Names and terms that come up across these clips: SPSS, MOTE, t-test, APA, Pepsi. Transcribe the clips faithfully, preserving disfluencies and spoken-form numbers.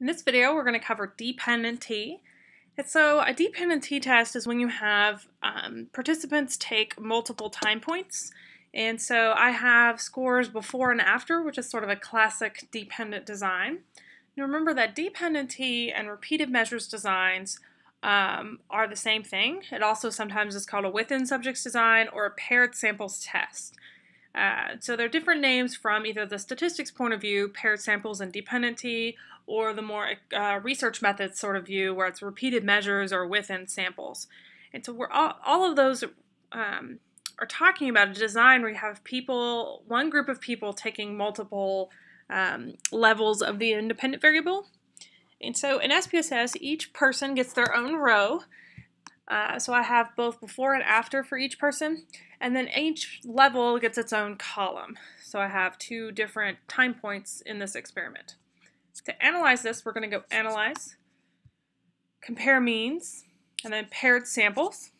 In this video, we're going to cover dependency. And so a dependency test is when you have um, participants take multiple time points. And so I have scores before and after, which is sort of a classic dependent design. Now remember that dependency and repeated measures designs um, are the same thing. It also sometimes is called a within subjects design or a paired samples test. Uh, so they're different names from either the statistics point of view, paired samples and dependency, or the more uh, research methods sort of view where it's repeated measures or within samples. And so we're all, all of those um, are talking about a design where you have people, one group of people taking multiple um, levels of the independent variable. And so in S P S S, each person gets their own row. Uh, so I have both before and after for each person, and then each level gets its own column. So I have two different time points in this experiment. To analyze this, we're going to go analyze, compare means, and then paired samples.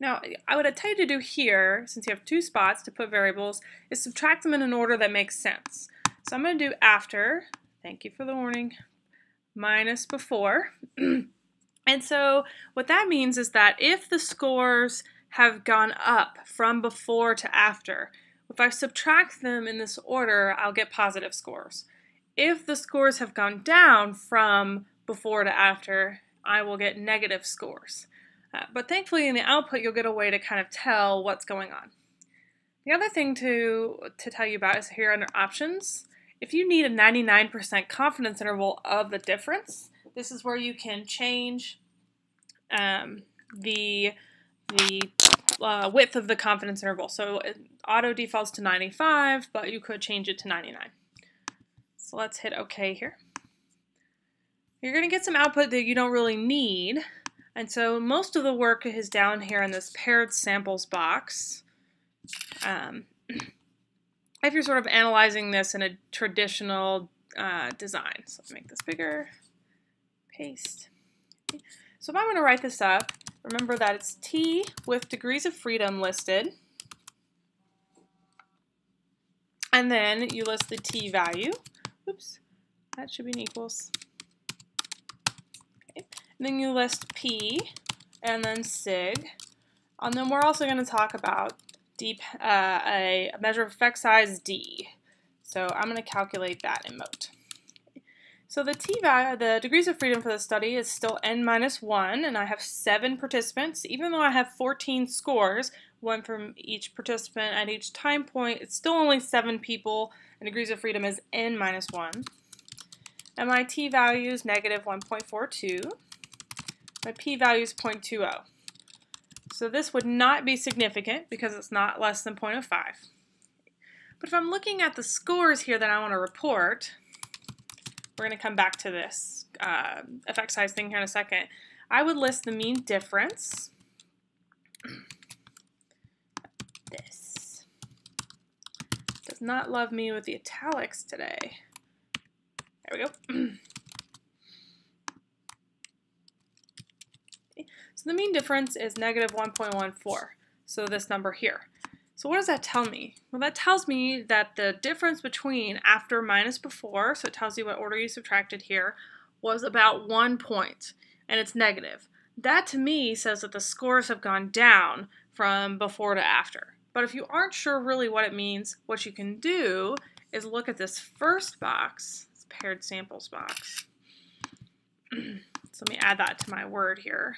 Now, I would tell you to do here, since you have two spots to put variables, is subtract them in an order that makes sense. So I'm going to do after, thank you for the warning, minus before. And so what that means is that if the scores have gone up from before to after, if I subtract them in this order, I'll get positive scores. If the scores have gone down from before to after, I will get negative scores. Uh, but thankfully in the output, you'll get a way to kind of tell what's going on. The other thing to, to tell you about is here under options. If you need a ninety-nine percent confidence interval of the difference, this is where you can change um, the, the uh, width of the confidence interval. So it auto defaults to ninety-five, but you could change it to ninety-nine. So let's hit OK here. You're going to get some output that you don't really need. And so most of the work is down here in this paired samples box. Um, if you're sort of analyzing this in a traditional uh, design. So let's make this bigger. Paste. So if I'm going to write this up, remember that it's T with degrees of freedom listed, and then you list the T value. Oops, that should be in equals. Okay. And then you list P and then sig, and then we're also going to talk about deep, uh, a measure of effect size D. So I'm going to calculate that in MOTE. So the t value, the degrees of freedom for the study is still n minus one, and I have seven participants. Even though I have fourteen scores, one from each participant at each time point, it's still only seven people, and degrees of freedom is n minus one. And my t value is negative one point four two. My p value is zero point two zero. So this would not be significant because it's not less than zero point zero five. But if I'm looking at the scores here that I want to report, we're going to come back to this uh, effect size thing here in a second. I would list the mean difference. This does not love me with the italics today. There we go. Okay. So the mean difference is negative one point one four, so this number here. So what does that tell me? Well, that tells me that the difference between after minus before, so it tells you what order you subtracted here, was about one point, and it's negative. That to me says that the scores have gone down from before to after. But if you aren't sure really what it means, what you can do is look at this first box, this paired samples box. So let me add that to my word here.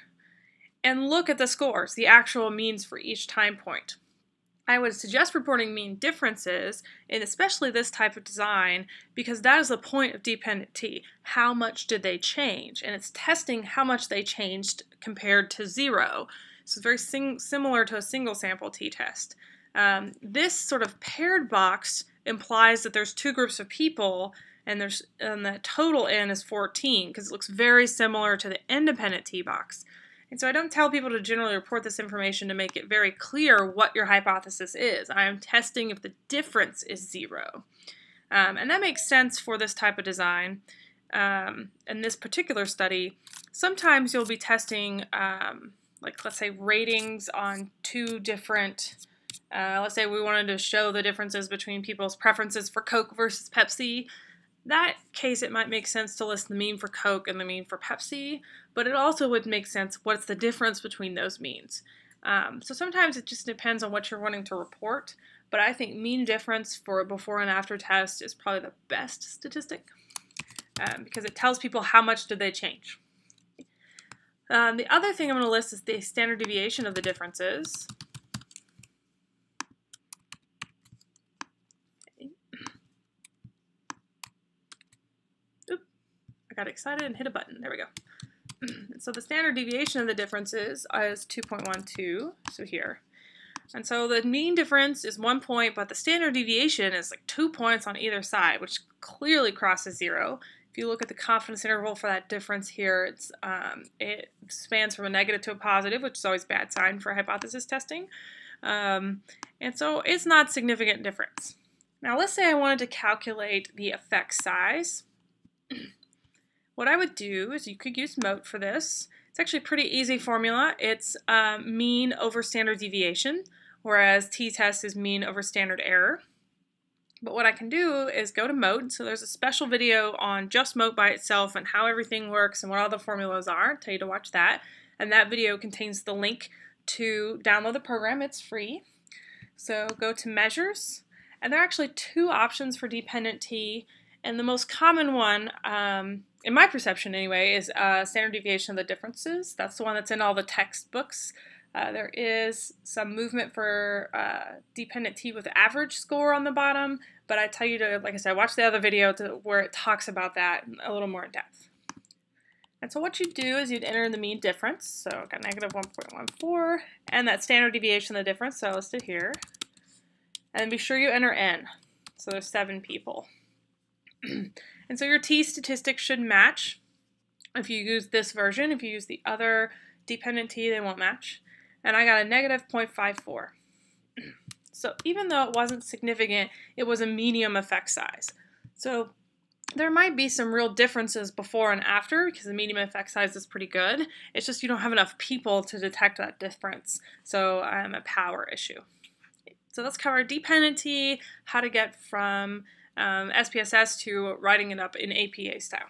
And look at the scores, the actual means for each time point. I would suggest reporting mean differences, and especially this type of design, because that is the point of dependent T. How much did they change? And it's testing how much they changed compared to zero. So it's very sim similar to a single sample T test. Um, this sort of paired box implies that there's two groups of people, and, there's, and the total N is fourteen, because it looks very similar to the independent T box. And so I don't tell people to generally report this information to make it very clear what your hypothesis is. I am testing if the difference is zero. Um, and that makes sense for this type of design. Um, in this particular study, sometimes you'll be testing, um, like let's say ratings on two different, uh, let's say we wanted to show the differences between people's preferences for Coke versus Pepsi. that case, it might make sense to list the mean for Coke and the mean for Pepsi, but it also would make sense what's the difference between those means. Um, so sometimes it just depends on what you're wanting to report, but I think mean difference for a before and after test is probably the best statistic um, because it tells people how much did they change. Um, the other thing I'm going to list is the standard deviation of the differences. Oop, I got excited and hit a button. There we go. So the standard deviation of the differences is two point one two, so here. And so the mean difference is one point, but the standard deviation is like two points on either side, which clearly crosses zero. If you look at the confidence interval for that difference here, it's, um, it spans from a negative to a positive, which is always a bad sign for hypothesis testing. Um, and so it's not a significant difference. Now let's say I wanted to calculate the effect size. What I would do is you could use MOTE for this. It's actually a pretty easy formula. It's um, mean over standard deviation, whereas t-test is mean over standard error. But what I can do is go to MOTE. So there's a special video on just MOTE by itself and how everything works and what all the formulas are. I'll tell you to watch that. And that video contains the link to download the program. It's free. So go to measures. And there are actually two options for dependent t. And the most common one, um, in my perception anyway, is uh, standard deviation of the differences. That's the one that's in all the textbooks. Uh, there is some movement for uh, dependent t with average score on the bottom, but I tell you to, like I said, watch the other video to, where it talks about that a little more in depth. And so what you do is you'd enter in the mean difference, so I've got negative one point one four, and that standard deviation of the difference, so I listed here, and be sure you enter n, so there's seven people. And so your t statistics should match. If you use this version, if you use the other dependent t, they won't match. And I got a negative zero point five four. So even though it wasn't significant, it was a medium effect size. So there might be some real differences before and after because the medium effect size is pretty good. It's just you don't have enough people to detect that difference. So I'm um, a power issue. So let's cover dependent t, how to get from um, S P S S to writing it up in A P A style.